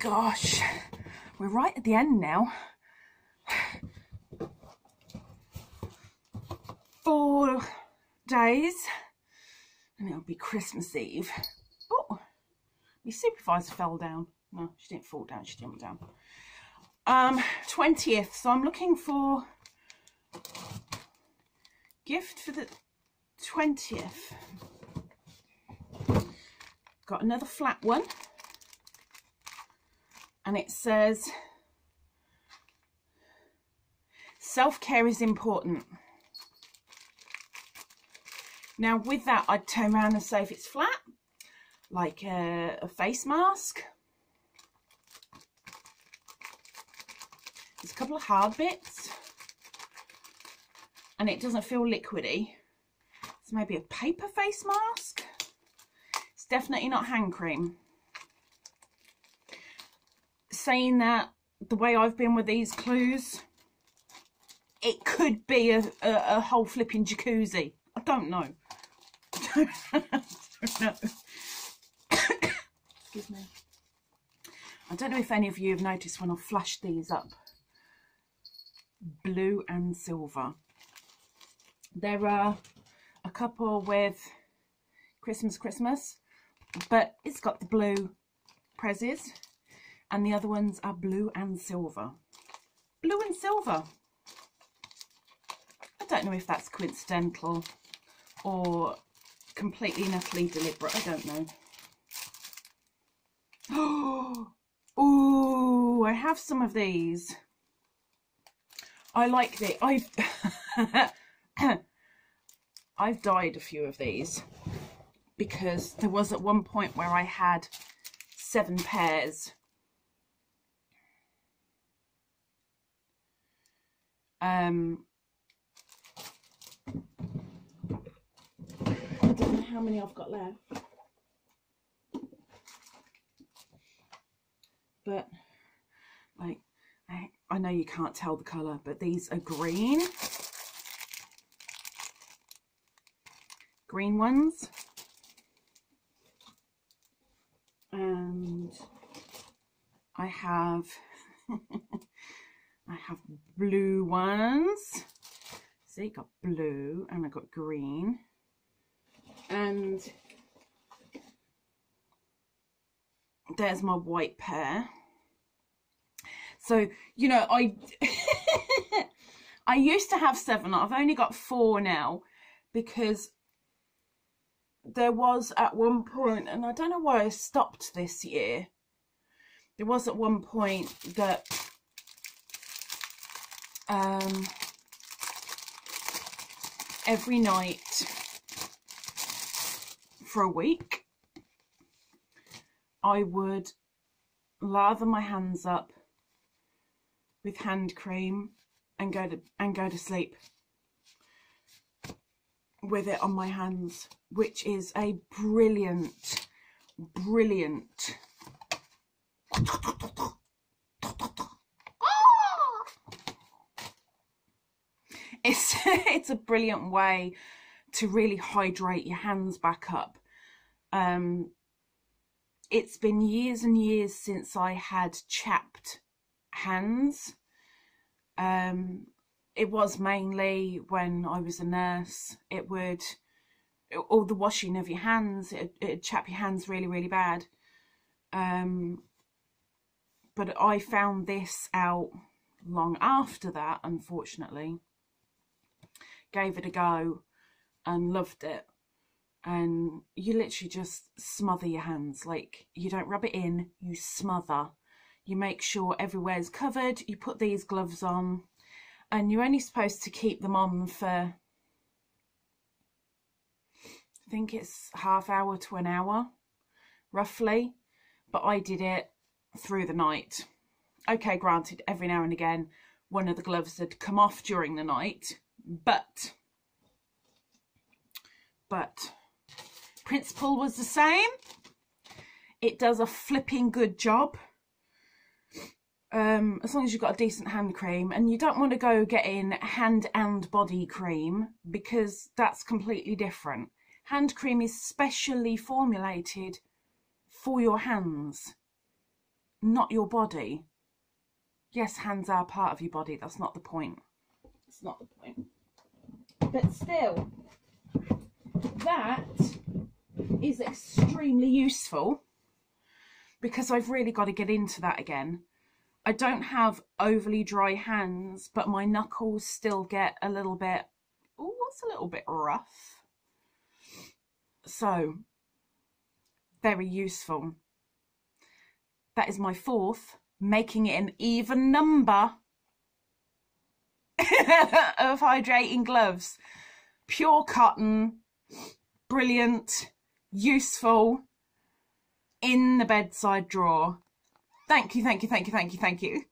gosh, we're right at the end now. 4 days and it'll be Christmas Eve. Oh, my supervisor fell down. No, she didn't fall down, she jumped down. 20th, so I'm looking for gift for the 20th. Got another flat one and it says self-care is important. Now with that, I'd turn around and say if it's flat, like a face mask. There's a couple of hard bits and it doesn't feel liquidy. So maybe a paper face mask. It's definitely not hand cream. Saying that, the way I've been with these clues, it could be a whole flipping jacuzzi. I don't know. Excuse me. I don't know if any of you have noticed when I've flashed these up, blue and silver. There are a couple with Christmas, but it's got the blue prezzies, and the other ones are blue and silver. Blue and silver. I don't know if that's coincidental or completely and utterly deliberate. I don't know. Oh, I have some of these. I like the I've dyed a few of these because there was at one point where I had 7 pairs. I don't know how many I've got left, but like I know you can't tell the colour, but these are green ones, and I have I have blue ones. See, got blue and I got green, and there's my white pair. So, you know, I used to have 7. I've only got 4 now because there was at one point, and I don't know why I stopped this year. There was at one point that every night for a week, I would lather my hands up with hand cream and go to sleep with it on my hands, which is a brilliant it's a brilliant way to really hydrate your hands back up. It's been years and years since I had chapped hands. It was mainly when I was a nurse. All the washing of your hands, it'd chap your hands really bad. But I found this out long after that, unfortunately. Gave it a go and loved it. And you literally just smother your hands. Like, you don't rub it in, you smother. You make sure everywhere's covered, you put these gloves on, and you're only supposed to keep them on for, I think it's half hour to an hour, roughly, but I did it through the night. Okay, granted, every now and again, one of the gloves had come off during the night, but principle was the same. It does a flipping good job. As long as you've got a decent hand cream, and you don't want to go get in hand and body cream because that's completely different. Hand cream is specially formulated for your hands. not your body. Yes, hands are part of your body. That's not the point. It's not the point. But still, that is extremely useful because I've really got to get into that again. I don't have overly dry hands, but my knuckles still get a little bit, oh, that's a little bit rough. So, very useful. That is my fourth, making it an even number of hydrating gloves. Pure cotton, brilliant, useful, in the bedside drawer. Thank you, thank you, thank you, thank you, thank you.